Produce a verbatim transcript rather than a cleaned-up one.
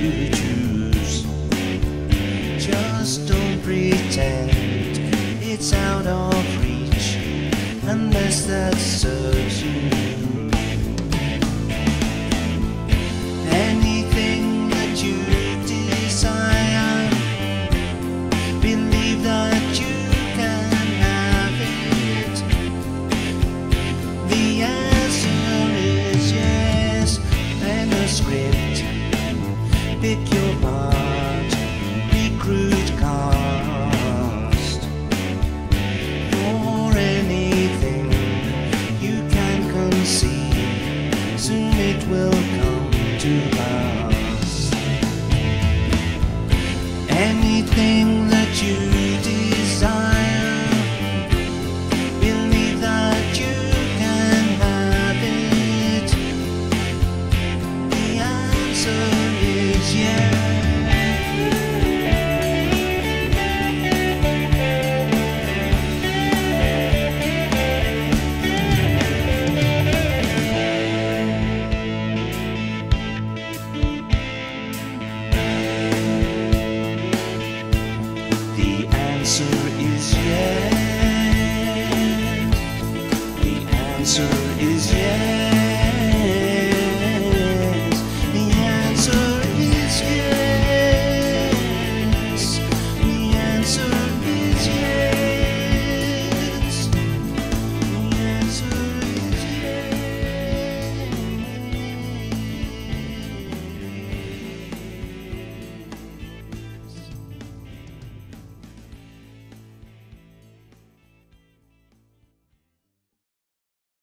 you choose. Just don't pretend it's out of reach, unless that serves you. Anything that you desire, believe that you can have it. The answer is yes, and a script. Pick your part, recruit cast. For anything you can conceive, soon it will come to pass. Anything that you desire, believe that you can have it. The answer is yes. The answer is yes. The answer is yes.